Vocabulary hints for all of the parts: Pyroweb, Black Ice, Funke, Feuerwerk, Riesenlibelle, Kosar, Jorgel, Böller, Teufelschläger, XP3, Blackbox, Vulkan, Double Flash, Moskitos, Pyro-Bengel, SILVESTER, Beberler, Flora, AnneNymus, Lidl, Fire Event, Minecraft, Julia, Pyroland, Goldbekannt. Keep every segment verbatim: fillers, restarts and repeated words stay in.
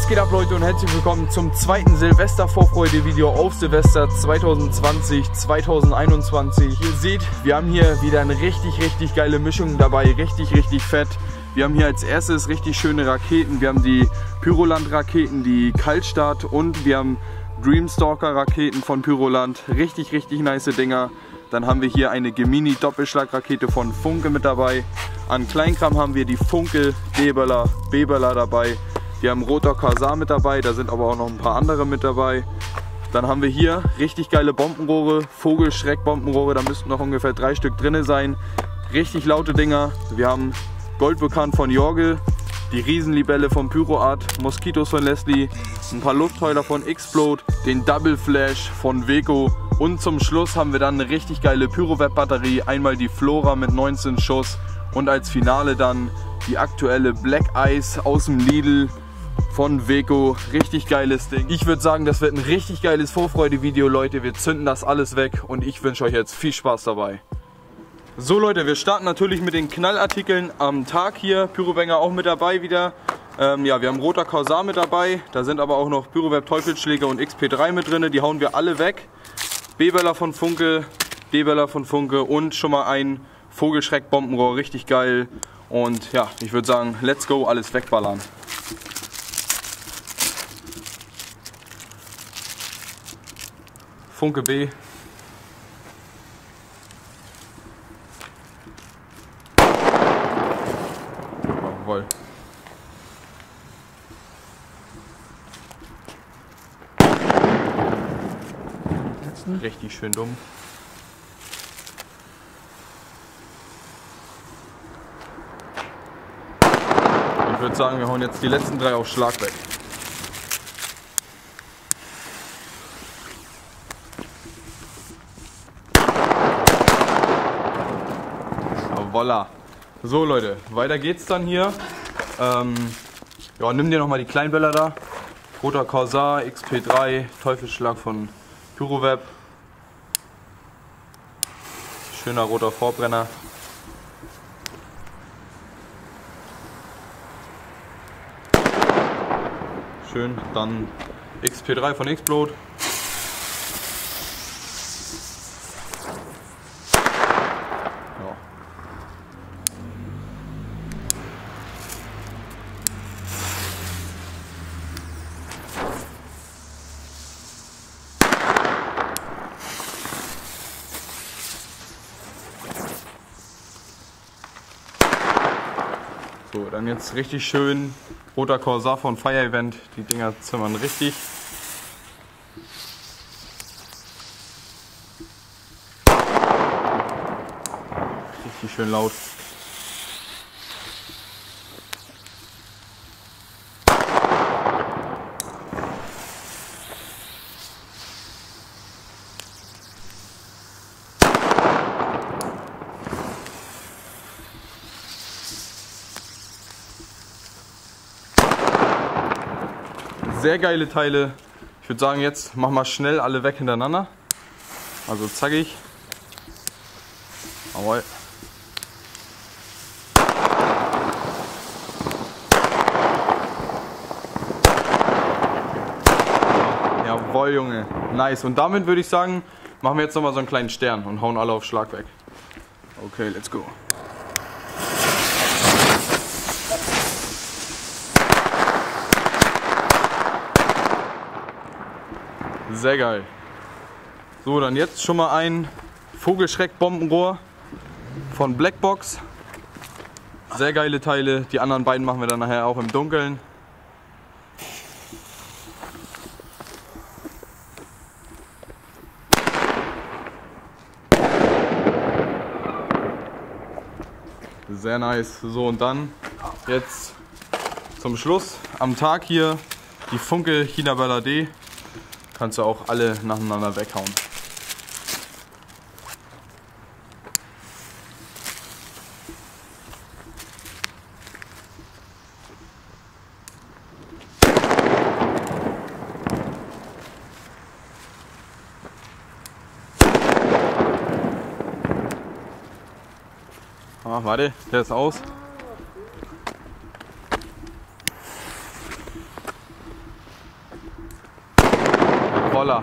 Was geht ab, Leute, und herzlich willkommen zum zweiten Silvester-Vorfreude-Video auf Silvester zwanzig zwanzig, zwanzig einundzwanzig. Ihr seht, wir haben hier wieder eine richtig, richtig geile Mischung dabei, richtig, richtig fett. Wir haben hier als erstes richtig schöne Raketen. Wir haben die Pyroland-Raketen, die Kaltstart, und wir haben Dreamstalker-Raketen von Pyroland. Richtig, richtig nice Dinger. Dann haben wir hier eine Gemini-Doppelschlagrakete von Funke mit dabei. An Kleinkram haben wir die Funke, Beberler, Beberler dabei. Wir haben roter Kosar mit dabei, da sind aber auch noch ein paar andere mit dabei. Dann haben wir hier richtig geile Bombenrohre, Vogelschreck-Bombenrohre, da müssten noch ungefähr drei Stück drin sein. Richtig laute Dinger. Wir haben Goldbekannt von Jorgel, die Riesenlibelle von Pyroart, Moskitos von Leslie, ein paar Luftheuler von Xplode, den Double Flash von Weco. Und zum Schluss haben wir dann eine richtig geile Pyroweb-Batterie, einmal die Flora mit neunzehn Schuss und als Finale dann die aktuelle Black Ice aus dem Lidl von Weco. Richtig geiles Ding. Ich würde sagen, das wird ein richtig geiles Vorfreude-Video, Leute. Wir zünden das alles weg und ich wünsche euch jetzt viel Spaß dabei. So, Leute, wir starten natürlich mit den Knallartikeln am Tag hier. Pyro-Bengel auch mit dabei wieder. Ähm, ja, wir haben roter Kosar mit dabei. Da sind aber auch noch Pyroweb, Teufelschläger und X P drei mit drin. Die hauen wir alle weg. Beberler von Funke, Deberler von Funke und schon mal ein Vogelschreck-Bombenrohr, richtig geil. Und ja, ich würde sagen, let's go, alles wegballern. Funke B. Jawohl. Richtig schön dumm. Ich würde sagen, wir hauen jetzt die letzten drei auf Schlag weg. Voilà. So, Leute, weiter geht's dann hier. Ähm, ja, nimm dir nochmal die kleinen Böller da. Roter Kosar, X P drei, Teufelschlag von Pyroweb. Schöner roter Vorbrenner. Schön, dann X P drei von Xplode. Ja. So, dann jetzt richtig schön roter Kosar von Fire Event, die Dinger zimmern richtig. Richtig schön laut. Sehr geile Teile. Ich würde sagen, jetzt machen wir schnell alle weg hintereinander. Also zackig. Jawohl. Jawohl, Junge. Nice. Und damit würde ich sagen, machen wir jetzt nochmal so einen kleinen Stern und hauen alle auf Schlag weg. Okay, let's go. Sehr geil. So, dann jetzt schon mal ein Vogelschreck-Bombenrohr von Blackbox. Sehr geile Teile. Die anderen beiden machen wir dann nachher auch im Dunkeln. Sehr nice. So, und dann jetzt zum Schluss am Tag hier die Funke China Böller D. Kannst du auch alle nacheinander weghauen. Ah, warte, der ist aus. Böller.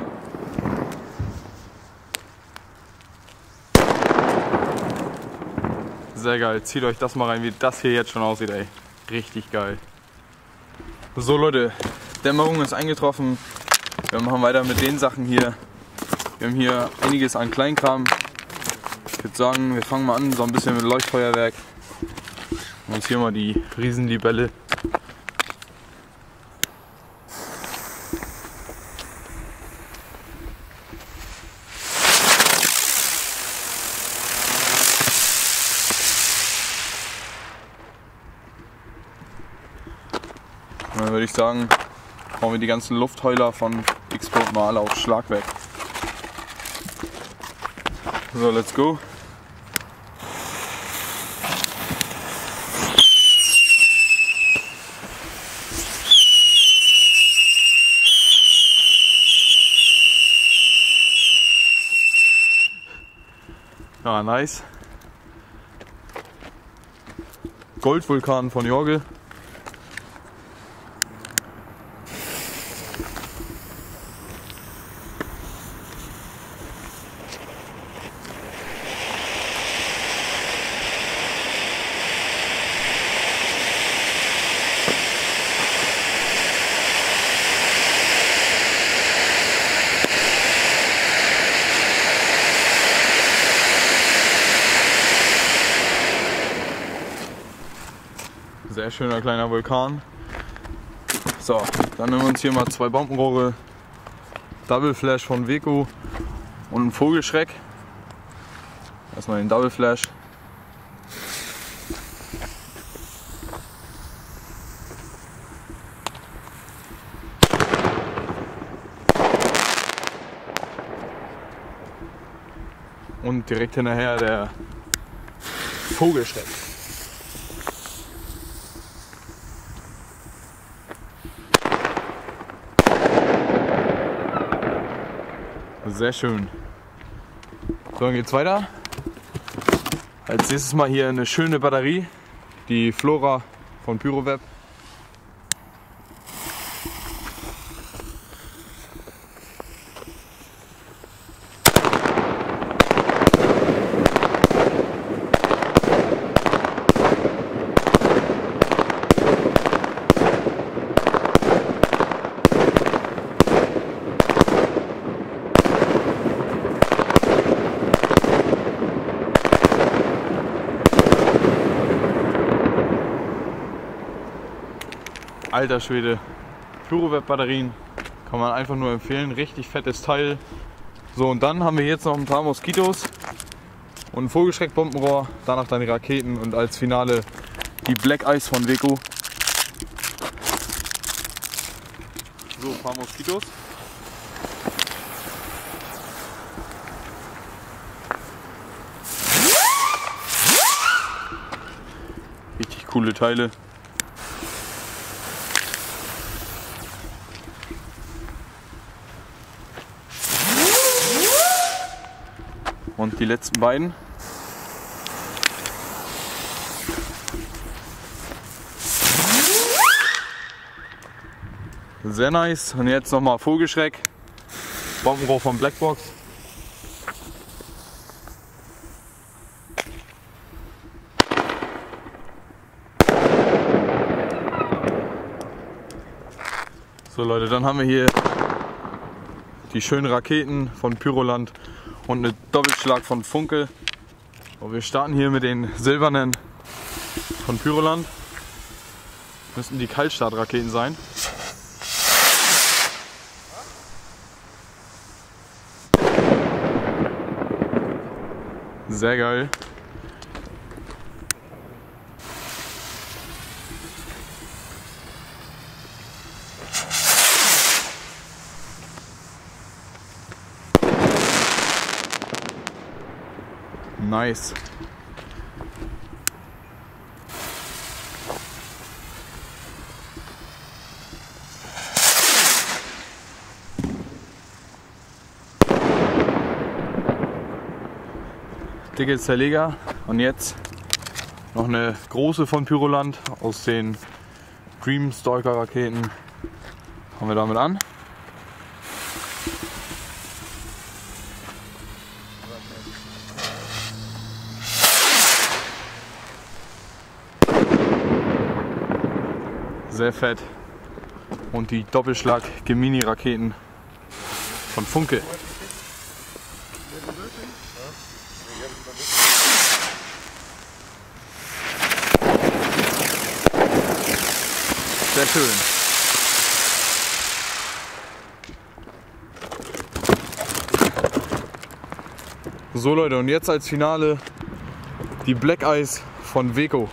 Sehr geil. Zieht euch das mal rein, wie das hier jetzt schon aussieht, ey. Richtig geil. So Leute, Dämmerung ist eingetroffen. Wir machen weiter mit den Sachen hier. Wir haben hier einiges an Kleinkram. Ich würde sagen, wir fangen mal an, so ein bisschen mit Leuchtfeuerwerk. Und uns hier mal die Riesenlibelle. Dann würde ich sagen, hauen wir die ganzen Luftheuler von Xplode mal alle auf Schlag weg. So, let's go. Ja, nice. Goldvulkan von Jorgel. Sehr schöner kleiner Vulkan. So, dann nehmen wir uns hier mal zwei Bombenrohre, Double Flash von Weco und einen Vogelschreck. Erstmal den Double Flash. Und direkt hinterher der Vogelschreck. Sehr schön. So, dann geht's weiter. Als nächstes mal hier eine schöne Batterie, die Flora von Pyroweb. Alter Schwede, Pyroweb-Batterien kann man einfach nur empfehlen, richtig fettes Teil. So, und dann haben wir jetzt noch ein paar Moskitos und ein Vogelschreck-Bombenrohr, danach dann die Raketen und als Finale die Black Ice von Weco. So, ein paar Moskitos. Richtig coole Teile. Und die letzten beiden. Sehr nice. Und jetzt nochmal Vogelschreck. Bombenrohr von Blackbox. So Leute, dann haben wir hier die schönen Raketen von Pyroland. Und eine Doppelschlag von Funke. Und wir starten hier mit den silbernen von Pyroland. Müssten die Kaltstartraketen sein. Sehr geil. Nice. Dicke Zerleger. Und jetzt noch eine große von Pyroland aus den Dreamstalker Raketen. Fangen wir damit an. sehr fett. Und die Doppelschlag Gemini-Raketen von Funke. Sehr schön. So Leute, und jetzt als Finale die Black Ice von Weco.